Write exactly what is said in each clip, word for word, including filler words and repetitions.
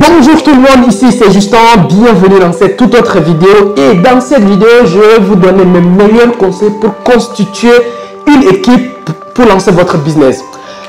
bonjour tout le monde, ici c'est Justin, bienvenue dans cette toute autre vidéo. Et dans cette vidéo, je vais vous donner mes meilleurs conseils pour constituer une équipe pour lancer votre business.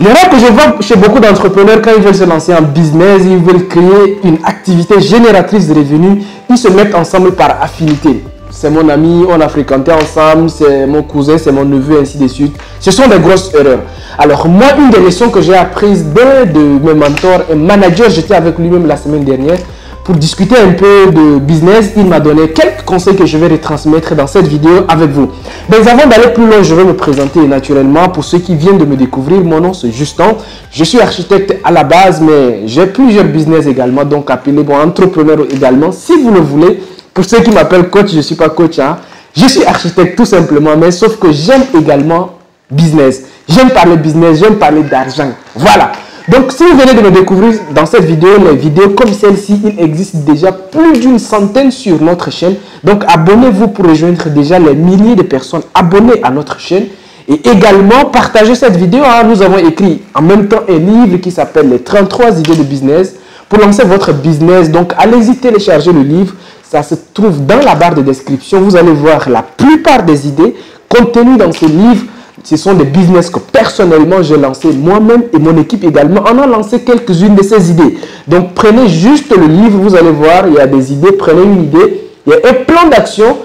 L'erreur que je vois chez beaucoup d'entrepreneurs quand ils veulent se lancer en business, ils veulent créer une activité génératrice de revenus, ils se mettent ensemble par affinité. C'est mon ami, on a fréquenté ensemble, c'est mon cousin, c'est mon neveu, ainsi de suite. Ce sont des grosses erreurs. Alors moi, une des leçons que j'ai apprises d'un de mes mentors et manager, j'étais avec lui-même la semaine dernière pour discuter un peu de business. Il m'a donné quelques conseils que je vais retransmettre dans cette vidéo avec vous. Mais avant d'aller plus loin, je vais me présenter naturellement. Pour ceux qui viennent de me découvrir, mon nom c'est Justin. Je suis architecte à la base, mais j'ai plusieurs business également, donc appelé bon entrepreneur également, si vous le voulez. Pour ceux qui m'appellent coach, je ne suis pas coach, hein. Je suis architecte tout simplement, mais sauf que j'aime également business. J'aime parler business, j'aime parler d'argent. Voilà. Donc, si vous venez de me découvrir dans cette vidéo, les vidéos comme celle-ci, il existe déjà plus d'une centaine sur notre chaîne. Donc, abonnez-vous pour rejoindre déjà les milliers de personnes abonnées à notre chaîne. Et également, partagez cette vidéo. Hein. Nous avons écrit en même temps un livre qui s'appelle « Les trente-trois idées de business ». Pour lancer votre business, donc allez-y télécharger le livre. Ça se trouve dans la barre de description. Vous allez voir la plupart des idées contenues dans ce livre. Ce sont des business que personnellement j'ai lancé moi-même et mon équipe également. On a lancé quelques-unes de ces idées. Donc prenez juste le livre, vous allez voir, il y a des idées. Prenez une idée, il y a un plan d'action.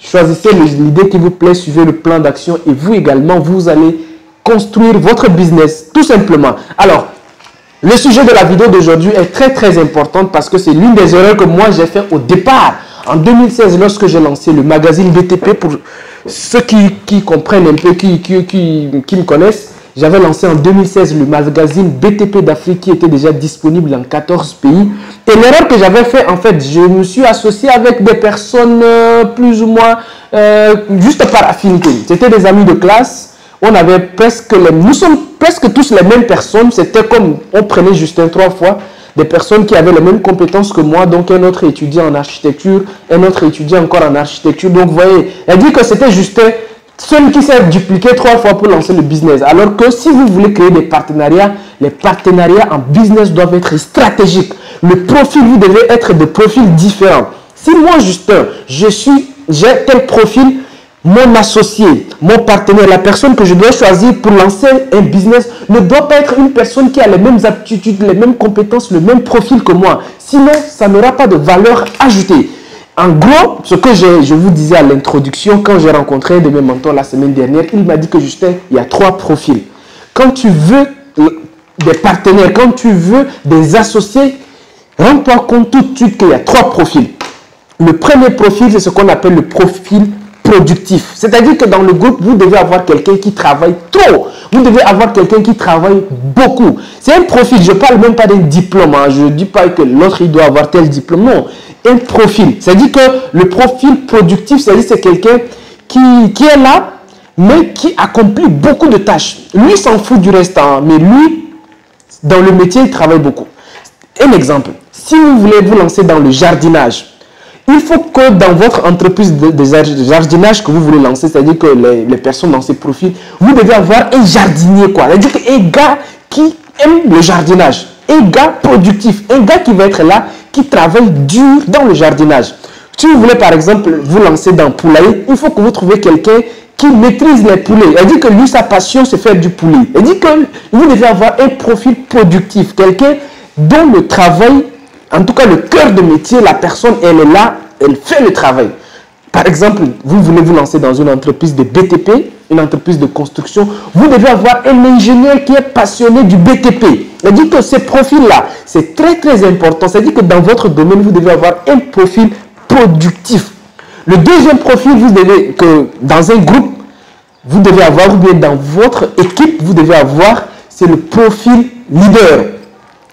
Choisissez l'idée qui vous plaît, suivez le plan d'action et vous également, vous allez construire votre business tout simplement. Alors, le sujet de la vidéo d'aujourd'hui est très très important parce que c'est l'une des erreurs que moi j'ai fait au départ. En deux mille seize, lorsque j'ai lancé le magazine B T P, pour ceux qui, qui comprennent un peu, qui, qui, qui, qui me connaissent, j'avais lancé en deux mille seize le magazine B T P d'Afrique qui était déjà disponible dans quatorze pays. Et l'erreur que j'avais fait, en fait, je me suis associé avec des personnes euh, plus ou moins euh, juste par affinité. C'était des amis de classe. On avait presque les, nous sommes presque tous les mêmes personnes. C'était comme on prenait Justin trois fois, des personnes qui avaient les mêmes compétences que moi. Donc un autre étudiant en architecture, un autre étudiant encore en architecture. Donc vous voyez, elle dit que c'était Justin celui qui s'est dupliqué trois fois pour lancer le business. Alors que si vous voulez créer des partenariats, les partenariats en business doivent être stratégiques. Le profil, vous devez être de profils différents. Si moi Justin, je suis, j'ai tel profil, mon associé, mon partenaire, la personne que je dois choisir pour lancer un business ne doit pas être une personne qui a les mêmes aptitudes, les mêmes compétences, le même profil que moi. Sinon, ça n'aura pas de valeur ajoutée. En gros, ce que je, je vous disais à l'introduction, quand j'ai rencontré un de mes mentors la semaine dernière, il m'a dit que Justin, il y a trois profils. Quand tu veux des partenaires, quand tu veux des associés, rends-toi compte tout de suite qu'il y a trois profils. Le premier profil, c'est ce qu'on appelle le profil productif. C'est-à-dire que dans le groupe, vous devez avoir quelqu'un qui travaille trop. Vous devez avoir quelqu'un qui travaille beaucoup. C'est un profil. Je ne parle même pas d'un diplôme. Hein. Je ne dis pas que l'autre, il doit avoir tel diplôme. Non. Un profil. C'est-à-dire que le profil productif, c'est-à-dire que c'est quelqu'un qui, qui est là, mais qui accomplit beaucoup de tâches. Lui, s'en fout du reste. Hein. Mais lui, dans le métier, il travaille beaucoup. Un exemple. Si vous voulez vous lancer dans le jardinage, il faut que dans votre entreprise de, de jardinage que vous voulez lancer, c'est-à-dire que les, les personnes dans ces profils, vous devez avoir un jardinier, quoi. C'est-à-dire qu'un gars qui aime le jardinage, un gars productif, un gars qui va être là, qui travaille dur dans le jardinage. Si vous voulez, par exemple, vous lancer dans poulailler, il faut que vous trouviez quelqu'un qui maîtrise les poulets. Elle dit que lui, sa passion, c'est faire du poulet. Elle dit que vous devez avoir un profil productif, quelqu'un dont le travail, en tout cas, le cœur de métier, la personne, elle est là, elle fait le travail. Par exemple, vous voulez vous lancer dans une entreprise de B T P, une entreprise de construction, vous devez avoir un ingénieur qui est passionné du B T P. C'est-à-dire que ce profil-là, c'est très très important. C'est-à-dire que dans votre domaine, vous devez avoir un profil productif. Le deuxième profil, vous devez, que dans un groupe, vous devez avoir, ou bien dans votre équipe, vous devez avoir, c'est le profil leader.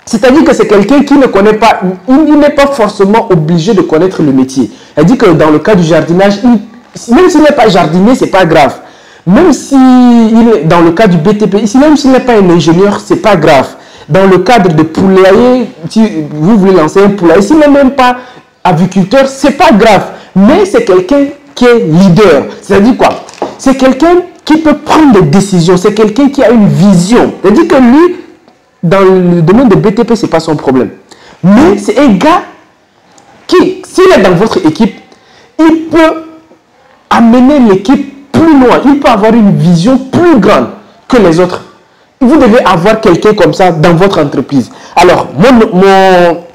C'est-à-dire que c'est quelqu'un qui ne connaît pas, il n'est pas forcément obligé de connaître le métier. Elle dit que dans le cas du jardinage, il, même s'il n'est pas jardinier, ce n'est pas grave. Même si, il, dans le cas du B T P, même s'il n'est pas un ingénieur, ce n'est pas grave. Dans le cadre de poulailler, si vous voulez lancer un poulailler, s'il n'est même pas aviculteur, ce n'est pas grave. Mais c'est quelqu'un qui est leader. C'est-à-dire quoi? C'est quelqu'un qui peut prendre des décisions, c'est quelqu'un qui a une vision. C'est-à-dire que lui, dans le domaine de B T P, ce n'est pas son problème. Mais c'est un gars qui, s'il est dans votre équipe, il peut amener l'équipe plus loin. Il peut avoir une vision plus grande que les autres. Vous devez avoir quelqu'un comme ça dans votre entreprise. Alors, mon, mon,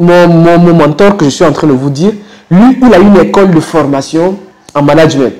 mon, mon, mon mentor que je suis en train de vous dire, lui, il a une école de formation en management.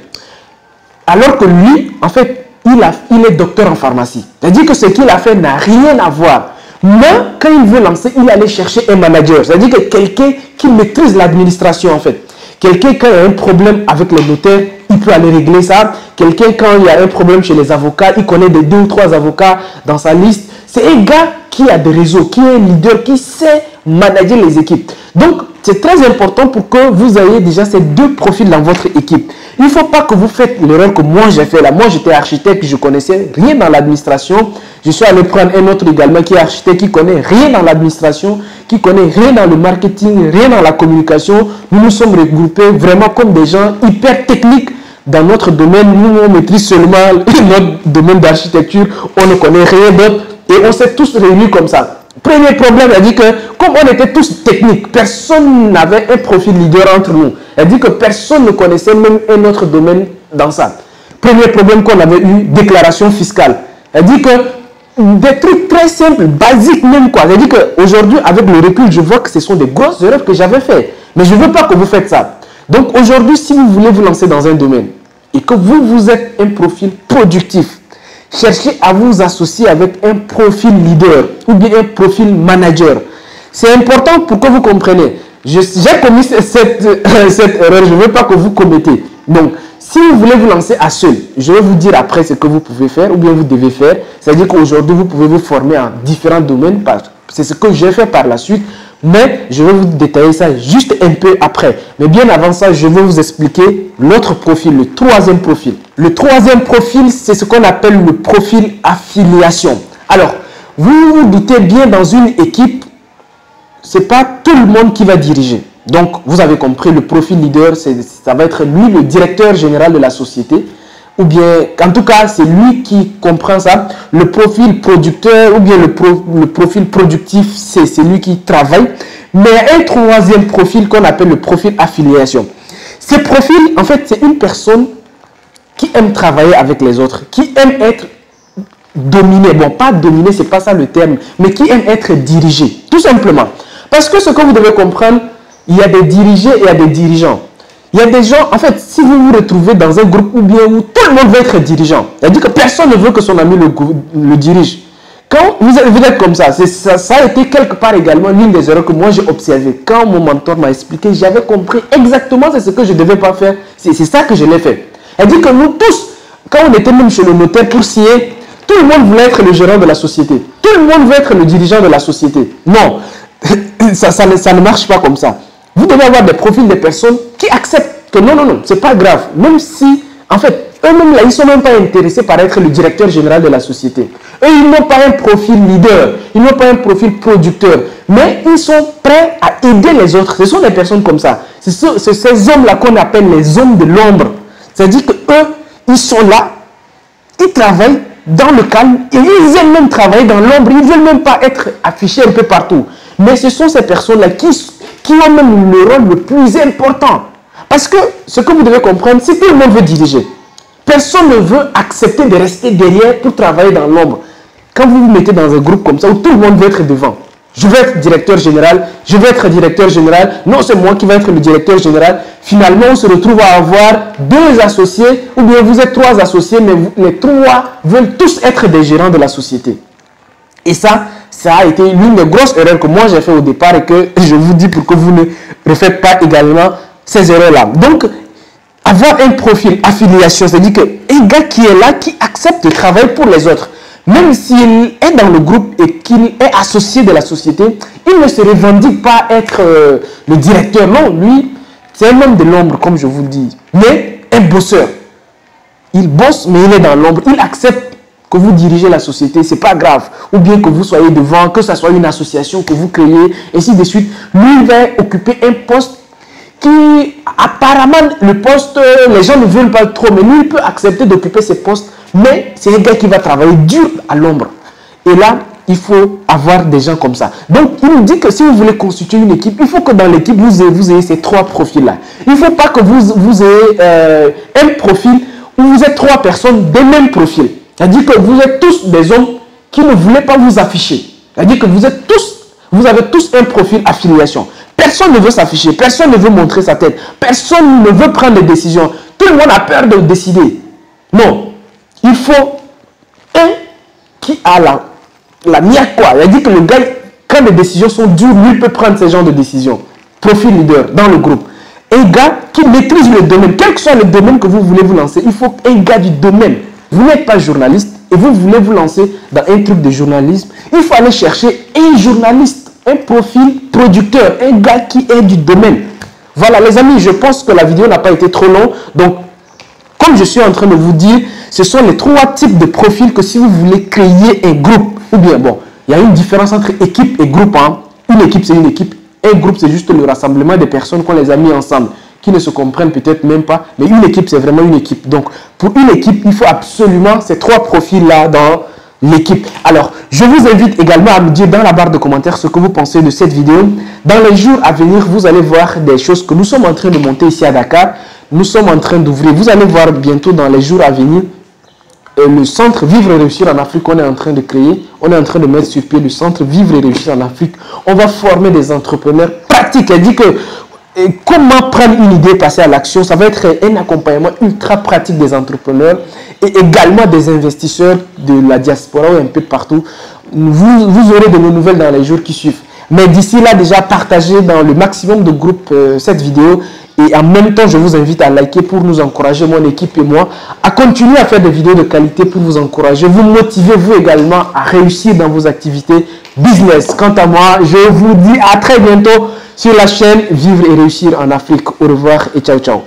Alors que lui, en fait, il, a, il est docteur en pharmacie. C'est-à-dire que ce qu'il a fait n'a rien à voir. Mais quand il veut lancer, il allait chercher un manager. C'est-à-dire que quelqu'un qui maîtrise l'administration, en fait. Quelqu'un, quand il y a un problème avec les notaires, il peut aller régler ça. Quelqu'un, quand il y a un problème chez les avocats, il connaît des deux ou trois avocats dans sa liste. C'est un gars qui a des réseaux, qui est un leader, qui sait manager les équipes. Donc, c'est très important pour que vous ayez déjà ces deux profils dans votre équipe. Il ne faut pas que vous faites l'erreur que moi j'ai fait là. Moi, j'étais architecte, je ne connaissais rien dans l'administration. Je suis allé prendre un autre également qui est architecte, qui ne connaît rien dans l'administration, qui ne connaît rien dans le marketing, rien dans la communication. Nous nous sommes regroupés vraiment comme des gens hyper techniques dans notre domaine. Nous, on maîtrise seulement notre domaine d'architecture. On ne connaît rien d'autre et on s'est tous réunis comme ça. Premier problème, elle dit que comme on était tous techniques, personne n'avait un profil leader entre nous. Elle dit que personne ne connaissait même un autre domaine dans ça. Premier problème qu'on avait eu, déclaration fiscale. Elle dit que des trucs très simples, basiques même quoi. Elle dit qu'aujourd'hui, avec le recul, je vois que ce sont des grosses erreurs que j'avais faites. Mais je ne veux pas que vous faites ça. Donc aujourd'hui, si vous voulez vous lancer dans un domaine et que vous, vous êtes un profil productif, cherchez à vous associer avec un profil leader ou bien un profil manager. C'est important pour que vous compreniez. J'ai commis cette, euh, cette erreur, je ne veux pas que vous commettez. Donc, si vous voulez vous lancer à seul, je vais vous dire après ce que vous pouvez faire ou bien vous devez faire. C'est-à-dire qu'aujourd'hui, vous pouvez vous former en différents domaines. C'est ce que j'ai fait par la suite. Mais je vais vous détailler ça juste un peu après. Mais bien avant ça, je vais vous expliquer l'autre profil, le troisième profil. Le troisième profil, c'est ce qu'on appelle le profil affiliation. Alors, vous vous doutez bien, dans une équipe, ce n'est pas tout le monde qui va diriger. Donc, vous avez compris, le profil leader, ça va être lui, le directeur général de la société. Ou bien, en tout cas, c'est lui qui comprend ça. Le profil producteur ou bien le, pro, le profil productif, c'est celui qui travaille. Mais il y a un troisième profil qu'on appelle le profil affiliation. Ce profil, en fait, c'est une personne qui aime travailler avec les autres, qui aime être dominé. Bon, pas dominé, c'est pas ça le terme, mais qui aime être dirigé, tout simplement. Parce que ce que vous devez comprendre, il y a des dirigés et il y a des dirigeants. Il y a des gens, en fait, si vous vous retrouvez dans un groupe ou bien où tout le monde veut être dirigeant, c'est-à-dire que personne ne veut que son ami le, le dirige. Quand vous êtes, vous êtes comme ça, ça, ça a été quelque part également l'une des erreurs que moi j'ai observées. Quand mon mentor m'a expliqué, j'avais compris exactement ce que je ne devais pas faire. C'est ça que je l'ai fait. C'est-à-dire que nous tous, quand on était même chez le notaire pour signer, tout le monde voulait être le gérant de la société. Tout le monde veut être le dirigeant de la société. Non, ça, ça, ne, ça ne marche pas comme ça. Vous devez avoir des profils de personnes qui acceptent que non, non, non, c'est pas grave. Même si, en fait, eux-mêmes, là, ils ne sont même pas intéressés par être le directeur général de la société. Eux, ils n'ont pas un profil leader, ils n'ont pas un profil producteur, mais ils sont prêts à aider les autres. Ce sont des personnes comme ça. C'est ce, ces hommes-là qu'on appelle les hommes de l'ombre. C'est-à-dire qu'eux, ils sont là, ils travaillent dans le calme, et ils aiment même travailler dans l'ombre, ils ne veulent même pas être affichés un peu partout. Mais ce sont ces personnes-là qui qui ont même le rôle le plus important. Parce que ce que vous devez comprendre, si tout le monde veut diriger, personne ne veut accepter de rester derrière pour travailler dans l'ombre. Quand vous vous mettez dans un groupe comme ça, où tout le monde veut être devant, je veux être directeur général, je veux être directeur général, non, c'est moi qui vais être le directeur général. Finalement, on se retrouve à avoir deux associés, ou bien vous êtes trois associés, mais vous, les trois veulent tous être des gérants de la société. Et ça, ça a été l'une des grosses erreurs que moi j'ai fait au départ et que je vous dis pour que vous ne refaites pas également ces erreurs-là. Donc, avoir un profil affiliation, c'est-à-dire qu'un gars qui est là, qui accepte de travailler pour les autres, même s'il est dans le groupe et qu'il est associé de la société, il ne se revendique pas être euh, le directeur. Non, lui, c'est un homme de l'ombre, comme je vous le dis, mais un bosseur. Il bosse, mais il est dans l'ombre. Il accepte que vous dirigez la société, c'est pas grave. Ou bien que vous soyez devant, que ce soit une association que vous créez, ainsi de suite. Lui va occuper un poste qui, apparemment, le poste, les gens ne veulent pas trop, mais lui, il peut accepter d'occuper ce poste. Mais c'est un gars qui va travailler dur à l'ombre. Et là, il faut avoir des gens comme ça. Donc, il nous dit que si vous voulez constituer une équipe, il faut que dans l'équipe, vous ayez, vous ayez ces trois profils-là. Il ne faut pas que vous, vous ayez euh, un profil où vous êtes trois personnes des mêmes profils. C'est-à-dire que vous êtes tous des hommes qui ne voulaient pas vous afficher. C'est-à-dire que vous êtes tous, vous avez tous un profil affiliation. Personne ne veut s'afficher, personne ne veut montrer sa tête, personne ne veut prendre des décisions. Tout le monde a peur de décider. Non, il faut un qui a la, la mienne quoi. Il a dit que le gars, quand les décisions sont dures, lui peut prendre ce genre de décisions. Profil leader dans le groupe. Un gars qui maîtrise le domaine, quel que soit le domaine que vous voulez vous lancer, il faut un gars du domaine. Vous n'êtes pas journaliste et vous voulez vous lancer dans un truc de journalisme. Il faut aller chercher un journaliste, un profil producteur, un gars qui est du domaine. Voilà les amis, je pense que la vidéo n'a pas été trop longue. Donc, comme je suis en train de vous dire, ce sont les trois types de profils que si vous voulez créer un groupe, ou bien bon, il y a une différence entre équipe et groupe. Hein. Une équipe, c'est une équipe. Un groupe, c'est juste le rassemblement des personnes qu'on les a mis ensemble, qui ne se comprennent peut-être même pas. Mais une équipe, c'est vraiment une équipe. Donc, pour une équipe, il faut absolument ces trois profils-là dans l'équipe. Alors, je vous invite également à me dire dans la barre de commentaires ce que vous pensez de cette vidéo. Dans les jours à venir, vous allez voir des choses que nous sommes en train de monter ici à Dakar. Nous sommes en train d'ouvrir. Vous allez voir bientôt dans les jours à venir euh, le Centre Vivre et Réussir en Afrique qu'on est en train de créer. On est en train de mettre sur pied le Centre Vivre et Réussir en Afrique. On va former des entrepreneurs pratiques. Elle dit que et comment prendre une idée, passer à l'action. Ça va être un accompagnement ultra pratique des entrepreneurs et également des investisseurs de la diaspora ou un peu de partout. Vous, vous aurez de nos nouvelles dans les jours qui suivent. Mais d'ici là, déjà partagez dans le maximum de groupes euh, cette vidéo. Et en même temps, je vous invite à liker pour nous encourager, mon équipe et moi, à continuer à faire des vidéos de qualité pour vous encourager, vous motiver, vous également, à réussir dans vos activités business. Quant à moi, je vous dis à très bientôt sur la chaîne Vivre et Réussir en Afrique. Au revoir et ciao, ciao.